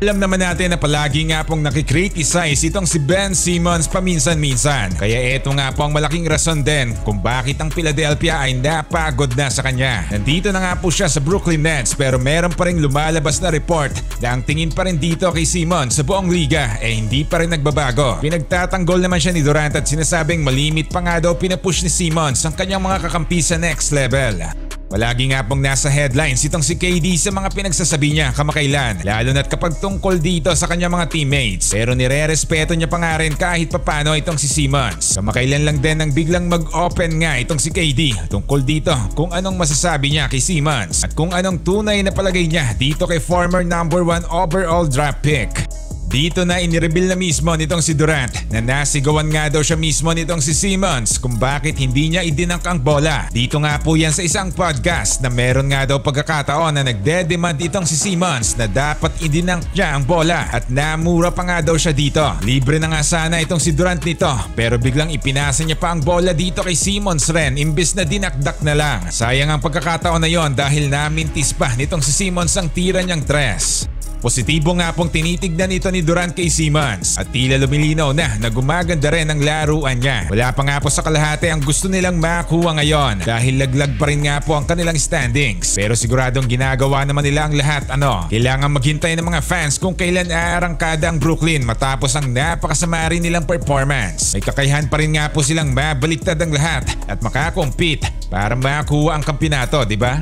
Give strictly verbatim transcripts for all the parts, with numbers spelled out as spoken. Alam naman natin na palagi nga pong nakikriticize itong si Ben Simmons paminsan-minsan. Kaya eto nga po ang malaking rason din kung bakit ang Philadelphia ay napagod na sa kanya. Nandito na nga po siya sa Brooklyn Nets pero meron pa rin lumalabas na report na ang tingin pa rin dito kay Simmons sa buong liga eh hindi pa rin nagbabago. Pinagtatanggol naman siya ni Durant at sinasabing malimit pa nga daw pinapush ni Simmons ang kanyang mga kakampi sa next level. Palagi nga pong nasa headlines itong si K D sa mga pinagsasabi niya kamakailan, lalo na't kapag tungkol dito sa kanyang mga teammates. Pero nire-respeto niya pa nga rin kahit papano itong si Simmons. Kamakailan lang din nang biglang mag-open nga itong si K D tungkol dito kung anong masasabi niya kay Simmons at kung anong tunay na palagay niya dito kay former number one overall draft pick. Dito na inireveal na mismo nitong si Durant na nasigawan nga daw siya mismo nitong si Simmons kung bakit hindi niya idinank ang bola. Dito nga po yan sa isang podcast na meron nga daw pagkakataon na nagde-demand itong si Simmons na dapat idinank niya ang bola at namura pa nga daw siya dito. Libre na nga sana itong si Durant nito pero biglang ipinasa niya pa ang bola dito kay Simmons ren imbes na dinakdak na lang. Sayang ang pagkakataon na yon dahil namintis pa nitong si Simmons ang tira niyang tres. Positibo nga pong tinitignan ito ni Durant kay Simmons at tila lumilinaw na na gumaganda rin ang laruan niya. Wala pa nga po sa kalahati ang gusto nilang makuha ngayon dahil laglag pa rin nga po ang kanilang standings. Pero siguradong ginagawa naman nila ang lahat ano. Kailangan maghintay ng mga fans kung kailan aarangkada ang Brooklyn matapos ang napakasama rin nilang performance. May kakayahan pa rin nga po silang mabaliktad ang lahat at makakompete para makuha ang kampinato, di ba?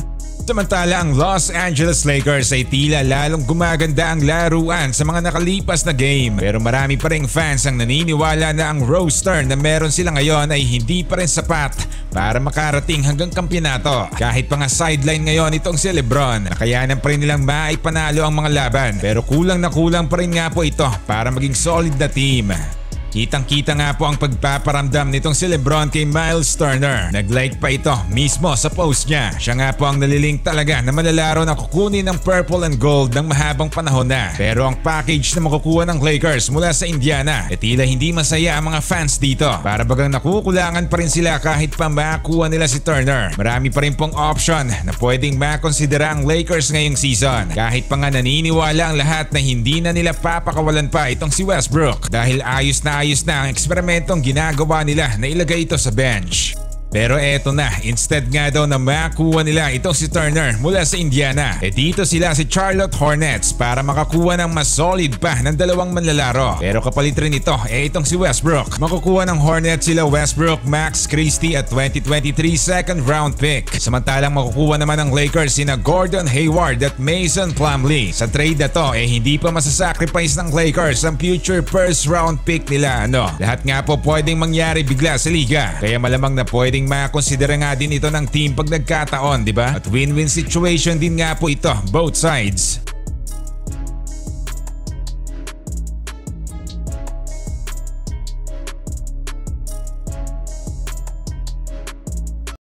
Samantala ang Los Angeles Lakers ay tila lalong gumaganda ang laruan sa mga nakalipas na game. Pero marami pa ring fans ang naniniwala na ang roster na meron sila ngayon ay hindi pa rin sapat para makarating hanggang kampyonato. Kahit pa nga sideline ngayon itong si LeBron, nakayanan pa rin nilang maipanalo ang mga laban. Pero kulang na kulang pa rin nga po ito para maging solid na team. Kitang-kita nga po ang pagpaparamdam nitong si LeBron kay Miles Turner. Nag-like pa ito mismo sa post niya. Siya nga po ang nalilink talaga na malalaro na kukunin ng purple and gold ng mahabang panahon na. Pero ang package na makukuha ng Lakers mula sa Indiana, e tila hindi masaya ang mga fans dito. Para bagang nakukulangan pa rin sila kahit pa makuha nila si Turner. Marami pa rin pong option na pwedeng makonsidera ang Lakers ngayong season. Kahit pa nga naniniwala ang lahat na hindi na nila papakawalan pa itong si Westbrook dahil ayos na Ayos na ang eksperimentong ginagawa nila na ilagay ito sa bench. Pero eto na, instead nga daw na makuha nila itong si Turner mula sa Indiana, e dito sila si Charlotte Hornets para makakuha ng mas solid pa ng dalawang manlalaro. Pero kapalit rin ito, e itong si Westbrook. Makukuha ng Hornets sila Westbrook, Max Christie at twenty twenty-three second round pick. Samantalang makukuha naman ng Lakers sina Gordon Hayward at Mason Plumlee. Sa trade na to, e hindi pa masasacrifice ng Lakers ang future first round pick nila ano. Lahat nga po pwedeng mangyari bigla sa liga, kaya malamang na pwede makonsidera nga din ito ng team pag nagkataon, di ba? At win-win situation din nga po ito, both sides.